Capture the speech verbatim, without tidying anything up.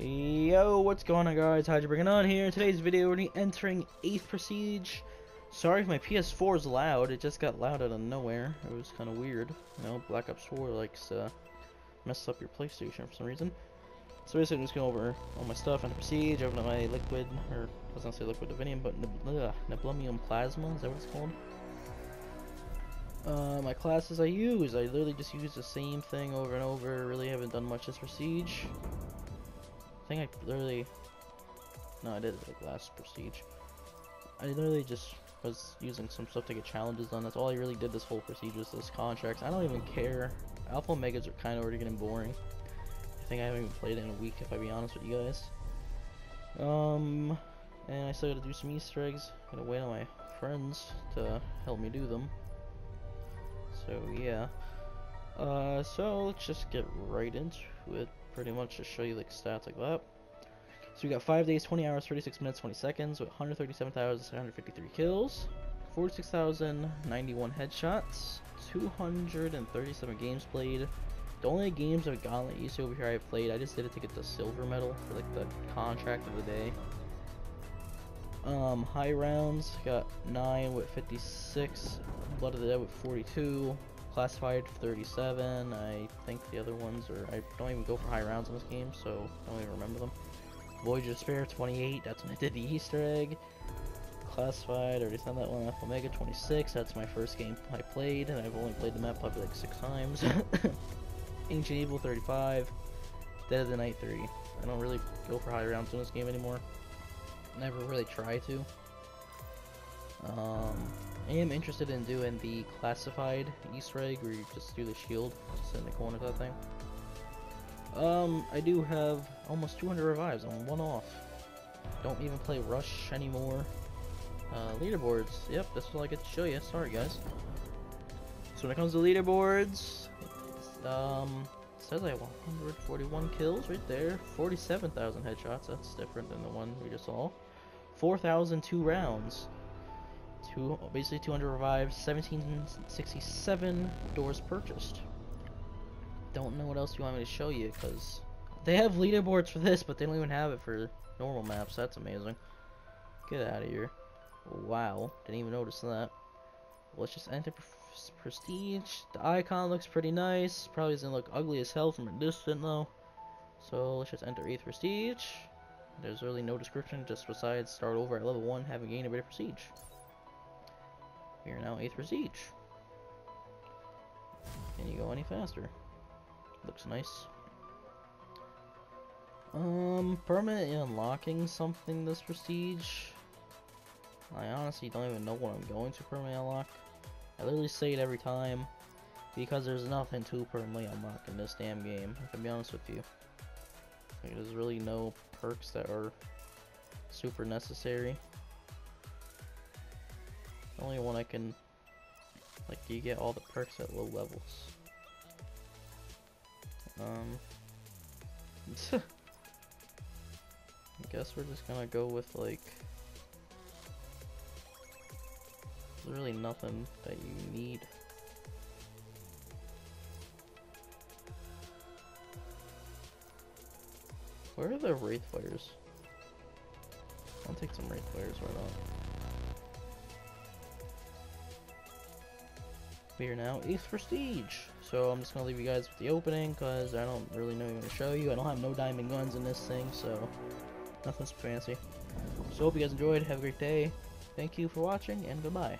Yo, what's going on, guys? Haji Bringiton here. In today's video, we're re-entering eighth Prestige. Sorry if my P S four is loud. It just got loud out of nowhere. It was kind of weird. You know, Black Ops four likes uh, mess up your PlayStation for some reason. So basically, I'm just going over all my stuff on the Prestige. Open up my liquid, or it doesn't say liquid divinium, but neb nebulium plasma. Is that what it's called? Uh, my classes I use. I literally just use the same thing over and over. Really haven't done much this Prestige. I think I literally, no I did it like last Prestige. I literally just was using some stuff to get challenges done. That's all I really did this whole Prestige, was those contracts. I don't even care. Alpha megas are kind of already getting boring. I think I haven't even played it in a week, if I be honest with you guys. Um, and I still gotta do some Easter eggs. Gotta wait on my friends to help me do them. So yeah. Uh, so let's just get right into it. Pretty much just show you like stats like that. So we got five days, twenty hours, thirty-six minutes, twenty seconds with one hundred thirty-seven thousand six hundred fifty-three kills, forty-six thousand ninety-one headshots, two hundred thirty-seven games played. The only games of Gauntlet you see over here I played, I just did it to get the silver medal for like the contract of the day. Um, high rounds got nine with fifty-six, Blood of the Dead with forty-two. Classified thirty-seven. I think the other ones are, I don't even go for high rounds in this game, so I don't even remember them. Voyage of Despair twenty-eight, that's when I did the Easter egg. Classified, I already said that one. Alpha Omega twenty-six, that's my first game I played, and I've only played the map probably like six times. Ancient Evil thirty-five, Dead of the Night thirty. I don't really go for high rounds in this game anymore. Never really try to. Um, I am interested in doing the Classified Easter egg, where you just do the shield, just in the corner of that thing. Um, I do have almost two hundred revives. I'm one off. Don't even play Rush anymore. Uh, leaderboards. Yep, that's all I get to show you. Sorry, guys. So when it comes to leaderboards, it's, um, it says I have one hundred forty-one kills right there. forty-seven thousand headshots. That's different than the one we just saw. four thousand two rounds. Two, basically two hundred revives, seventeen sixty-seven doors purchased. Don't know what else you want me to show you, because they have leaderboards for this, but they don't even have it for normal maps. That's amazing. Get out of here. Wow, didn't even notice that. Let's just enter Prestige. The icon looks pretty nice. Probably doesn't look ugly as hell from a distance, though. So let's just enter eighth Prestige. There's really no description, just besides start over at level one, having gained a bit of Prestige. We are now eighth Prestige. Can you go any faster? Looks nice. Um, permanently unlocking something this Prestige. I honestly don't even know what I'm going to permanently unlock. I literally say it every time, because there's nothing to permanently unlock in this damn game, if I can be honest with you. Like, there's really no perks that are super necessary. Only one I can, like, you get all the perks at low levels. Um, I guess we're just gonna go with, like, there's really nothing that you need. Where are the Wraith Flayers? I'll take some Wraith Flayers right on. We are now eighth Prestige. So I'm just gonna leave you guys with the opening, because I don't really know what I'm gonna show you. I don't have no diamond guns in this thing, so nothing's fancy. So hope you guys enjoyed. Have a great day. Thank you for watching, and goodbye.